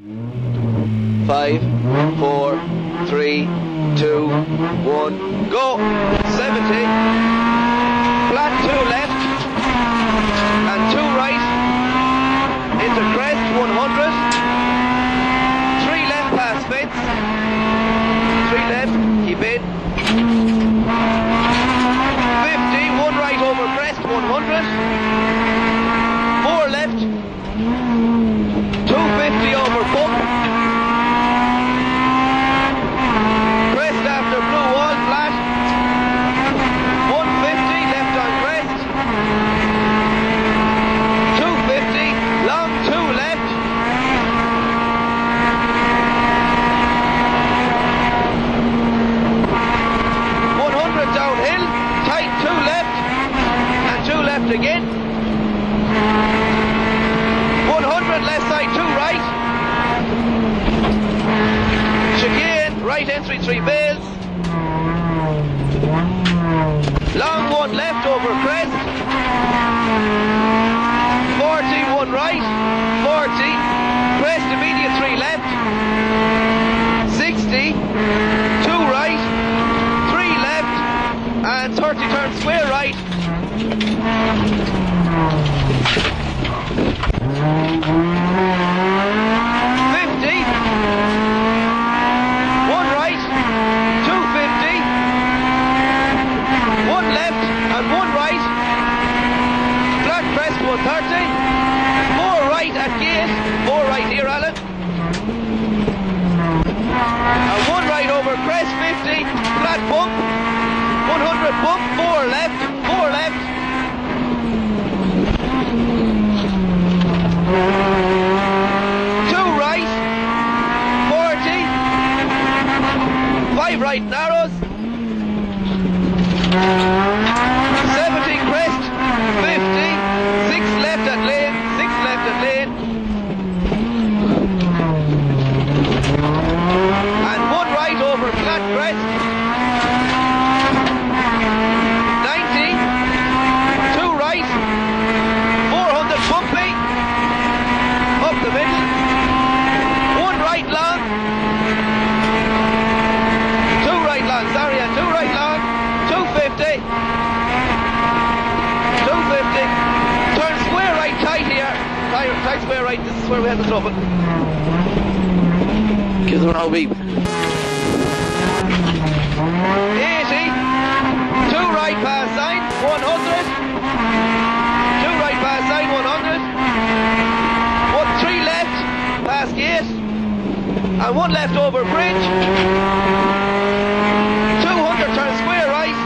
5, 4, 3, 2, 1, go! 70, flat 2 left, and 2 right, into crest 100, 3 left past Spitz, 3 left, keep in, 50, 1 right over crest 100, 4 left, 250 over bump, again, 100 left side, 2 right, chicane, right entry 3 bales, long 1 left over crest, 40, 1 right, 40, crest immediate 3 left, 60, 2 right, 3 left, and 30 turn square right, 30, 4 right at gate, 4 right near Alan, and 1 right over crest, 50, flat bump, 100 bump, 4 left, 4 left, 2 right, 40, 5 right narrows, 70 crest, 50, lane, 6 left at lane, and 1 right over flat crest, 90, 2 right, 400 bumpy, up the middle, 1 right long, 2 right long, sorry, and 2 right long, 250, tight here, tight square right, this is where we had the trouble. Give them an old beep. 80, 2 right past sign, 100, 2 right past sign, 100, 3 left past gate, and 1 left over bridge, 200 turn square right,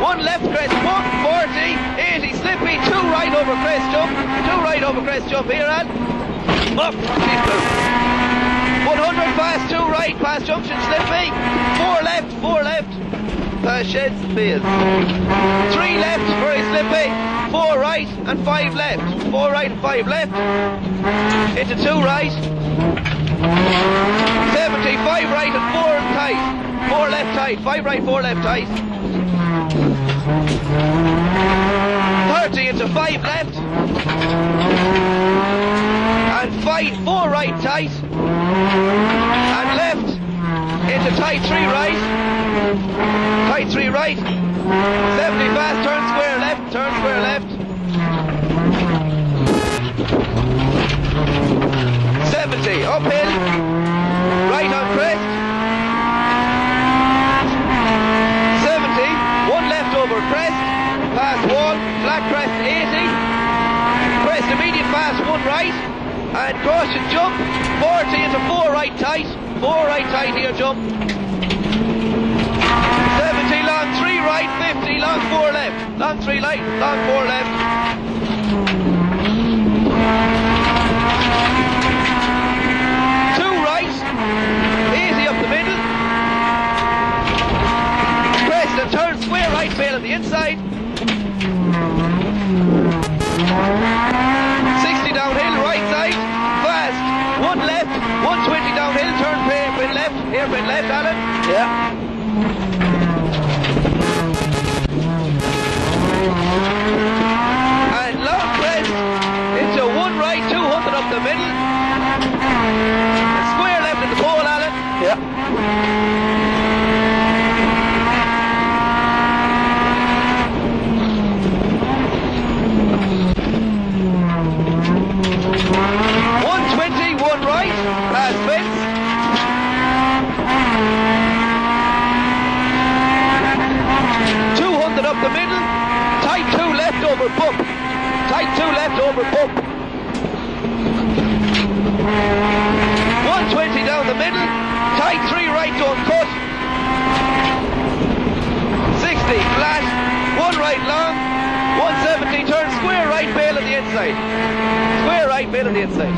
1 left crest pump, 40, 80 slippy, 2 right over crest jump, 2 right over crest jump here and up, 100 past 2 right past junction slippy, 4 left, past sheds fields, 3 left very slippy, 4 right and 5 left, 4 right and 5 left, into 2 right, 75 right and 4 tight, 4 left tight, 5 right, 4 left tight, 30 into 5 left, and 4 right tight, and left into tight 3 right, 70 fast, turn square left, 70 uphill, right on crest, over crest, past 1, flat crest 80, crest immediate past 1 right, and caution jump, 40 into 4 right tight, 4 right tight here jump, 70 long 3 right, 50 long 4 left, long 3 right, long 4 left, 2 right, 80 up the middle, crest and turn square right, fail on the inside. Here, a bit left, Alan. Yeah. And long press. It's a one right, 200 up the middle. A square left at the pole, Alan. Yeah. The middle, tight two left over bump, tight two left over bump, 120 down the middle, tight three right on cut, 60 flat, one right long, 170 turn, square right bail on the inside, square right bail on the inside,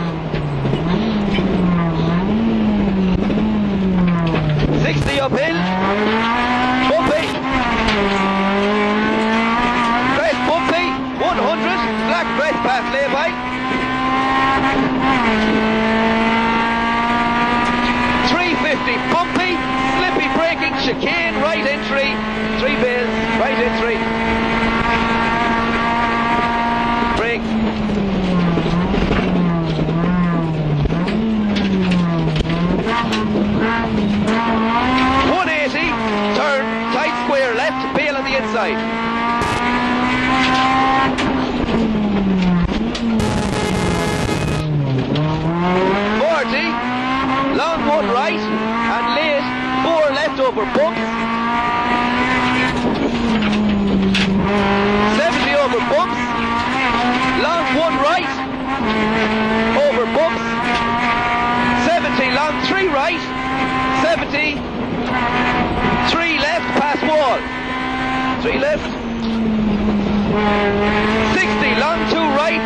60 uphill. Breath pass lay by. 350 bumpy, slippy braking, chicane, right entry, three bales, right entry. Brake. Brake. 180, turn, tight square left, bale on the inside. Long one right and late, four left over bumps, 70 over bumps, long one right, over bumps, 70 long, three right, 70, three left past wall, three left, 60 long, two right,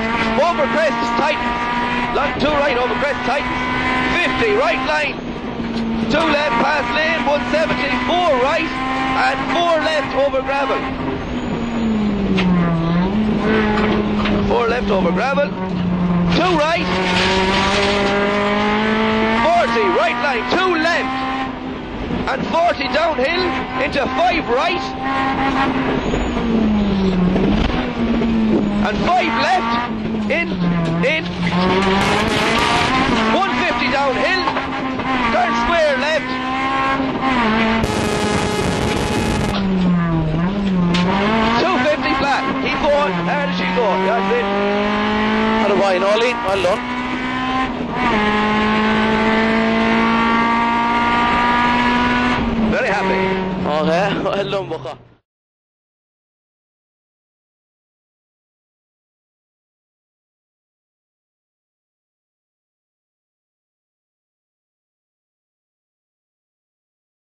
over crest tightens, long two right, over crest tightens, 50, right line, two left past lane, 170, four right, and four left over gravel. Four left over gravel, two right, 40, right line, two left, and 40 downhill into five right, and five left, in, downhill, turn square left, 250 flat, keep going, and she goes, that's it. Out of wine, all in, well done. Very happy. Okay, well done, Bukha.